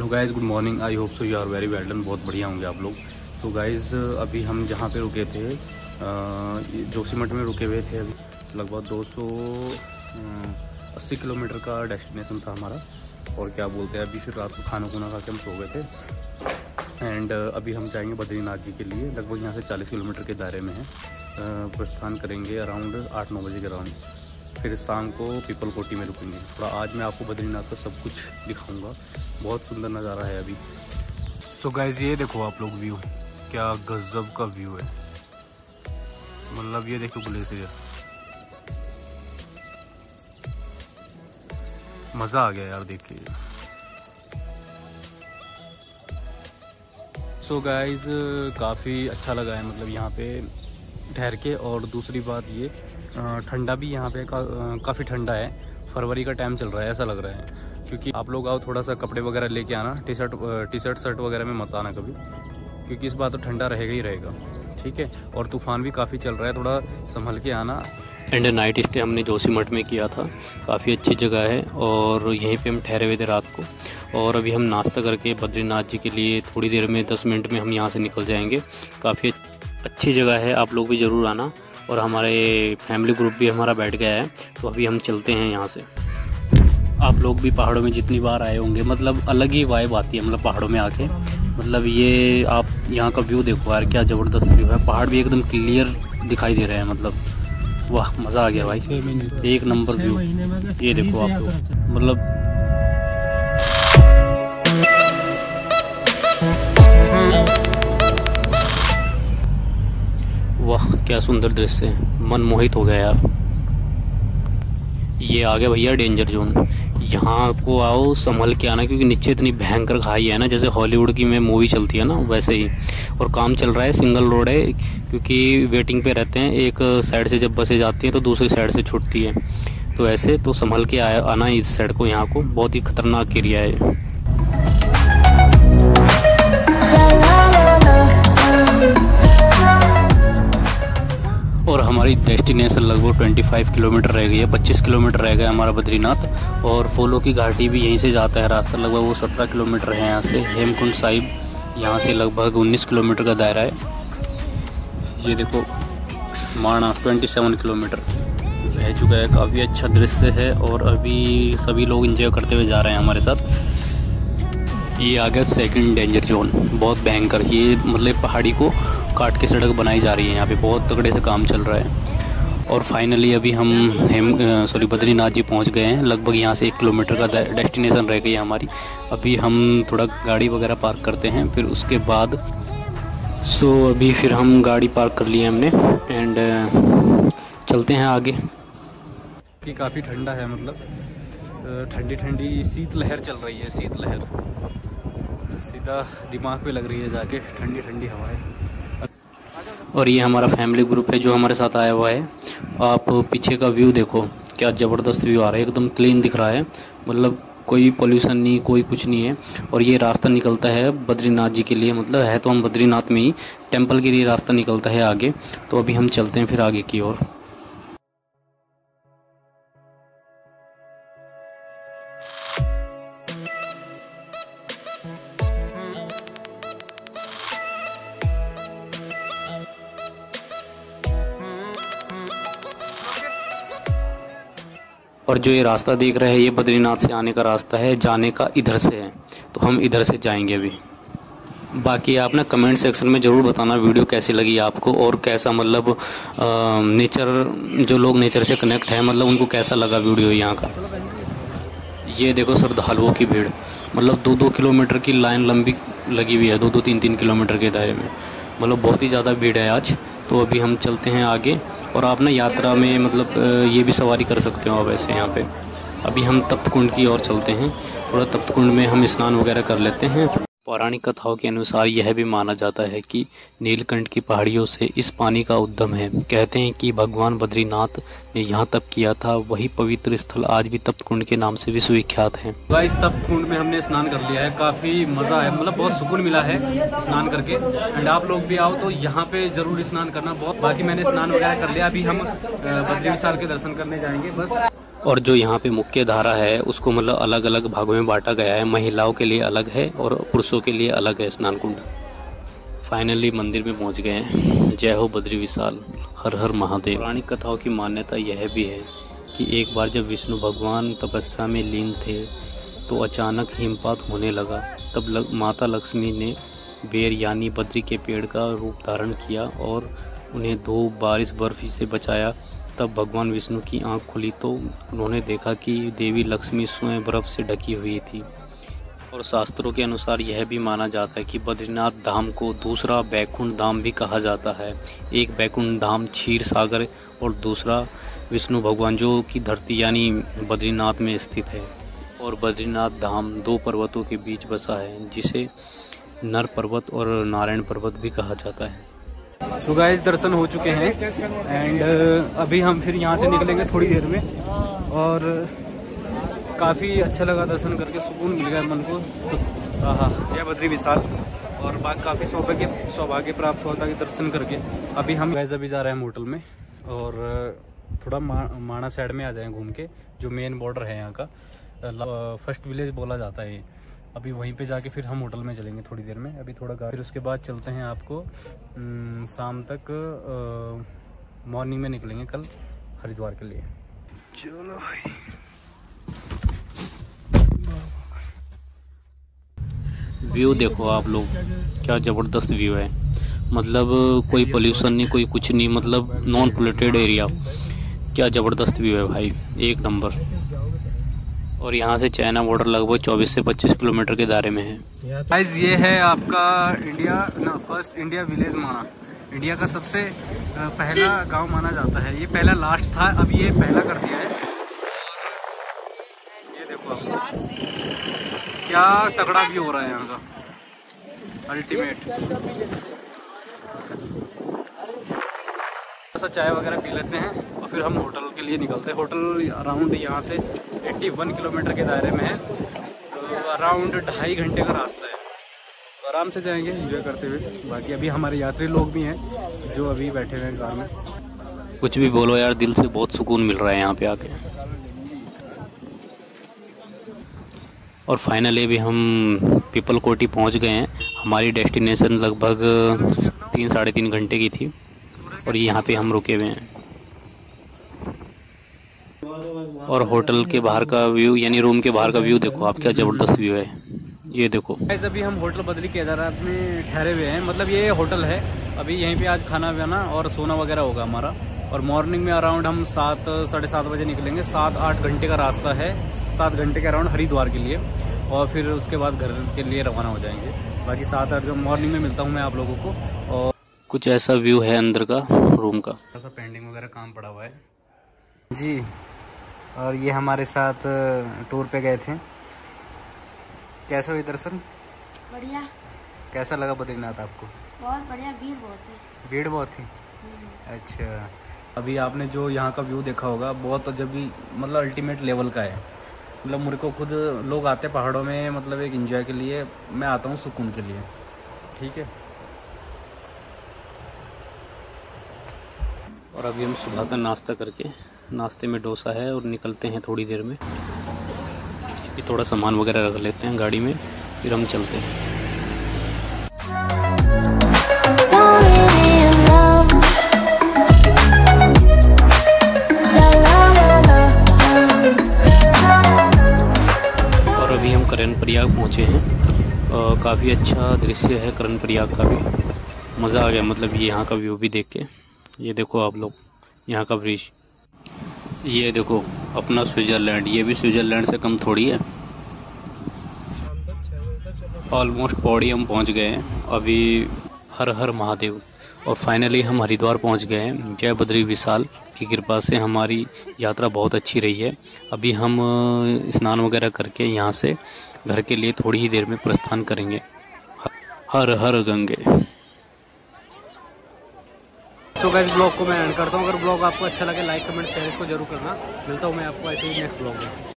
Hello guys, good morning. I hope so you are very well done. बहुत बढ़िया होंगे आप लोग। तो गाइज़, अभी हम जहाँ पे रुके थे जोशीमठ में रुके हुए थे। अभी लगभग 280 किलोमीटर का डेस्टिनेशन था हमारा। और क्या बोलते हैं, अभी फिर रात को खाना खुना खा के हम सो गए थे। एंड अभी हम जाएंगे बद्रीनाथ जी के लिए। लगभग यहाँ से 40 किलोमीटर के दायरे में है। प्रस्थान करेंगे अराउंड 8-9 बजे के अराउंड। फिर शाम को पीपल कोटी में रुकेंगे। थोड़ा आज मैं आपको बद्रीनाथ का सब कुछ दिखाऊंगा। बहुत सुंदर नज़ारा है अभी। सो गाइज, ये देखो आप लोग व्यू, क्या गजब का व्यू है। मतलब ये देखो ग्लेशियर, मज़ा आ गया यार देख के। सो गाइज, काफ़ी अच्छा लगा है मतलब यहाँ पे ठहर के। और दूसरी बात ये, ठंडा भी यहाँ पे काफ़ी ठंडा है। फरवरी का टाइम चल रहा है ऐसा लग रहा है। क्योंकि आप लोग आओ, थोड़ा सा कपड़े वगैरह लेके आना। टी शर्ट शर्ट वगैरह में मत आना कभी, क्योंकि इस बार तो ठंडा रहेगा ही रहेगा। ठीक है। और तूफ़ान भी काफ़ी चल रहा है, थोड़ा संभल के आना। एंड नाइट स्टे हमने जोशीमठ में किया था। काफ़ी अच्छी जगह है और यहीं पे हम ठहरे हुए थे रात को। और अभी हम नाश्ता करके बद्रीनाथ जी के लिए थोड़ी देर में 10 मिनट में हम यहाँ से निकल जाएंगे। काफ़ी अच्छी जगह है, आप लोग भी ज़रूर आना। और हमारे फैमिली ग्रुप भी हमारा बैठ गया है, तो अभी हम चलते हैं यहाँ से। आप लोग भी पहाड़ों में जितनी बार आए होंगे, मतलब अलग ही वाइब आती है मतलब पहाड़ों में आके। मतलब ये आप यहाँ का व्यू देखो यार, क्या ज़बरदस्त व्यू है। पहाड़ भी एकदम क्लियर दिखाई दे रहे हैं। मतलब वाह, मज़ा आ गया भाई, एक नंबर व्यू। ये देखो आप लोग, मतलब वाह क्या सुंदर दृश्य है। मन मोहित हो गया यार। ये आ गया भैया डेंजर जोन। यहाँ को आओ, संभल के आना, क्योंकि नीचे इतनी भयंकर खाई है ना, जैसे हॉलीवुड की में मूवी चलती है ना वैसे ही। और काम चल रहा है, सिंगल रोड है, क्योंकि वेटिंग पे रहते हैं। एक साइड से जब बसें जाती हैं तो दूसरी साइड से छूटती है, तो ऐसे तो संभल के आना इस साइड को। यहाँ को बहुत ही खतरनाक एरिया है। और हमारी डेस्टिनेशन लगभग 25 किलोमीटर रह गई है, 25 किलोमीटर रह गया हमारा बद्रीनाथ। और फूलों की घाटी भी यहीं से जाता है रास्ता, लगभग वो 17 किलोमीटर है यहाँ से। हेमकुंट साहिब यहाँ से लगभग 19 किलोमीटर का दायरा है। ये देखो माना 27 किलोमीटर रह चुका है। काफ़ी अच्छा दृश्य है और अभी सभी लोग इंजॉय करते हुए जा रहे हैं हमारे साथ। ये आ गया सेकेंड डेंजर जोन, बहुत भयंकर। ये मतलब पहाड़ी को काट के सड़क बनाई जा रही है यहाँ पे, बहुत तगड़े से काम चल रहा है। और फाइनली अभी हम बद्रीनाथ जी पहुँच गए हैं। लगभग यहाँ से 1 किलोमीटर का डेस्टिनेशन रह गई है हमारी। अभी हम थोड़ा गाड़ी वगैरह पार्क करते हैं, फिर उसके बाद अभी फिर हम गाड़ी पार्क कर लिए हमने। एंड चलते हैं आगे। कि काफ़ी ठंडा है, मतलब ठंडी ठंडी शीतलहर चल रही है। शीतलहर सीधा दिमाग पे लग रही है जाके, ठंडी ठंडी हवाएं। और ये हमारा फैमिली ग्रुप है जो हमारे साथ आया हुआ है। आप पीछे का व्यू देखो, क्या ज़बरदस्त व्यू आ रहा है। एकदम क्लीन दिख रहा है, मतलब कोई पोल्यूशन नहीं, कोई कुछ नहीं है। और ये रास्ता निकलता है बद्रीनाथ जी के लिए, मतलब है तो हम बद्रीनाथ में ही, टेम्पल के लिए रास्ता निकलता है आगे। तो अभी हम चलते हैं फिर आगे की ओर। और जो ये रास्ता देख रहे हैं, ये बद्रीनाथ से आने का रास्ता है। जाने का इधर से है, तो हम इधर से जाएंगे अभी। बाकी आप ना कमेंट सेक्शन में ज़रूर बताना वीडियो कैसी लगी आपको, और कैसा मतलब नेचर, जो लोग नेचर से कनेक्ट है, मतलब उनको कैसा लगा वीडियो यहाँ का। ये देखो श्रद्धालुओं की भीड़, मतलब 2-2 किलोमीटर की लाइन लंबी लगी हुई है, 2-2, 3-3 किलोमीटर के दायरे में। मतलब बहुत ही ज़्यादा भीड़ है आज। तो अभी हम चलते हैं आगे। और आप ना यात्रा में मतलब ये भी सवारी कर सकते हो आप ऐसे यहाँ पे। अभी हम तप्तकुंड की ओर चलते हैं। थोड़ा तप्तकुंड में हम स्नान वगैरह कर लेते हैं। पौराणिक कथाओं के अनुसार यह भी माना जाता है कि नीलकंठ की पहाड़ियों से इस पानी का उद्गम है। कहते हैं कि भगवान बद्रीनाथ ने यहाँ तप किया था, वही पवित्र स्थल आज भी तप्तकुंड के नाम से विश्वविख्यात है। गाइस, तप्तकुंड में हमने स्नान कर लिया है। काफ़ी मज़ा है, मतलब बहुत सुकून मिला है स्नान करके। एंड आप लोग भी आओ तो यहाँ पे जरूर स्नान करना। बहुत बाकी मैंने स्नान वगैरह कर लिया। अभी हम बद्री विशाल के दर्शन करने जाएंगे बस। और जो यहाँ पे मुख्य धारा है उसको मतलब अलग अलग भागों में बांटा गया है। महिलाओं के लिए अलग है और पुरुषों के लिए अलग है स्नान कुंड। फाइनली मंदिर में पहुँच गए हैं। जय हो बद्री विशाल, हर हर महादेव। पौराणिक कथाओं की मान्यता यह भी है कि एक बार जब विष्णु भगवान तपस्या में लीन थे तो अचानक हिमपात होने लगा। तब माता लक्ष्मी ने बेर यानी बद्री के पेड़ का रूप धारण किया और उन्हें धूप बारिश बर्फी से बचाया। तब भगवान विष्णु की आंख खुली तो उन्होंने देखा कि देवी लक्ष्मी स्वयं बर्फ से ढकी हुई थी। और शास्त्रों के अनुसार यह भी माना जाता है कि बद्रीनाथ धाम को दूसरा बैकुंठ धाम भी कहा जाता है। एक बैकुंठ धाम क्षीर सागर और दूसरा विष्णु भगवान जो कि धरती यानी बद्रीनाथ में स्थित है। और बद्रीनाथ धाम दो पर्वतों के बीच बसा है जिसे नर पर्वत और नारायण पर्वत भी कहा जाता है। सो गाइस, दर्शन हो चुके हैं एंड अभी हम फिर यहाँ से निकलेंगे थोड़ी देर में। और काफ़ी अच्छा लगा दर्शन करके, सुकून मिल गया मन को। हाँ, जय बद्री विशाल। और बात काफ़ी सौभाग्य प्राप्त होता है दर्शन करके। अभी हम गाइस अभी जा रहे हैं होटल में और थोड़ा माना साइड में आ जाएँ घूम के, जो मेन बॉर्डर है यहाँ का, फर्स्ट विलेज बोला जाता है ये। अभी वहीं पे जाके फिर हम होटल में चलेंगे थोड़ी देर में। अभी थोड़ा फिर उसके बाद चलते हैं आपको शाम तक, मॉर्निंग में निकलेंगे कल हरिद्वार के लिए। चलो भाई, व्यू देखो आप लोग, क्या ज़बरदस्त व्यू है। मतलब कोई पोल्यूशन नहीं, कोई कुछ नहीं, मतलब नॉन पोल्यूटेड एरिया। क्या ज़बरदस्त व्यू है भाई, एक नंबर। और यहाँ से चाइना बॉर्डर लगभग 24 से 25 किलोमीटर के दायरे में है। गाइस, ये है आपका फर्स्ट इंडिया विलेज माना। इंडिया का सबसे पहला गांव माना जाता है। ये पहला लास्ट था, अब ये पहला कर दिया है। ये देखो आप, क्या तगड़ा व्यू हो रहा है यहाँ का, अल्टीमेट। चाय वगैरह पी लेते हैं और फिर हम होटल के लिए निकलते हैं। होटल अराउंड यहाँ से 81 किलोमीटर के दायरे में है, तो अराउंड 2.5 घंटे का रास्ता है। तो आराम से जाएंगे एंजॉय करते हुए। बाकी अभी हमारे यात्री लोग भी हैं जो अभी बैठे हुए हैं कार में। कुछ भी बोलो यार, दिल से बहुत सुकून मिल रहा है यहाँ पे आके। और फाइनली भी हम पीपल कोटी पहुँच गए हैं। हमारी डेस्टिनेशन लगभग 3-3.5 घंटे की थी और यहाँ पे हम रुके हुए हैं। और होटल के बाहर का व्यू यानी रूम के बाहर का व्यू देखो आप, क्या ज़बरदस्त व्यू है। ये देखो गाइस, अभी हम होटल बद्री केदारनाथ में ठहरे हुए हैं। मतलब ये होटल है, अभी यहीं पे आज खाना वाना और सोना वगैरह होगा हमारा। और मॉर्निंग में अराउंड हम 7-7:30 बजे निकलेंगे। 7-8 घंटे का रास्ता है, 7 घंटे के अराउंड हरिद्वार के लिए। और फिर उसके बाद घर के लिए रवाना हो जाएंगे। बाकी 7-8 मॉर्निंग में मिलता हूँ मैं आप लोगों को। और कुछ ऐसा व्यू है अंदर का रूम का। ऐसा पेंटिंग वगैरह काम पड़ा हुआ है जी। और ये हमारे साथ टूर पे गए थे। कैसे हुई दर्शन? बढ़िया। कैसा लगा बद्रीनाथ आपको? बहुत बढ़िया, भीड़ बहुत थी। भीड़ बहुत थी? अच्छा। अभी आपने जो यहाँ का व्यू देखा होगा, बहुत अजबी मतलब अल्टीमेट लेवल का है। मतलब मुझे को खुद लोग आते पहाड़ों में, मतलब एक एंजॉय के लिए, मैं आता हूँ सुकून के लिए। ठीक है। और अभी हम सुबह का नाश्ता करके, नाश्ते में डोसा है, और निकलते हैं थोड़ी देर में। ये थोड़ा सामान वगैरह रख लेते हैं गाड़ी में, फिर हम चलते हैं। और अभी हम करणप्रयाग पहुँचे हैं। काफ़ी अच्छा दृश्य है करणप्रयाग का भी, मज़ा आ गया। मतलब ये यहाँ का व्यू भी देख के, ये देखो आप लोग यहाँ का ब्रिज। ये देखो अपना स्विट्ज़रलैंड, ये भी स्विट्ज़रलैंड से कम थोड़ी है। ऑलमोस्ट पौड़ी हम पहुंच गए हैं। अभी हर हर महादेव। और फाइनली हम हरिद्वार पहुंच गए हैं। जय बद्री विशाल की कृपा से हमारी यात्रा बहुत अच्छी रही है। अभी हम स्नान वगैरह करके यहाँ से घर के लिए थोड़ी ही देर में प्रस्थान करेंगे। हर हर गंगे। तो गाइस, ब्लॉग को मैं एंड करता हूँ। अगर ब्लॉग आपको अच्छा लगे लाइक कमेंट शेयर इसको जरूर करना। मिलता हूँ मैं आपको ऐसे ही नेक्स्ट ब्लॉग में।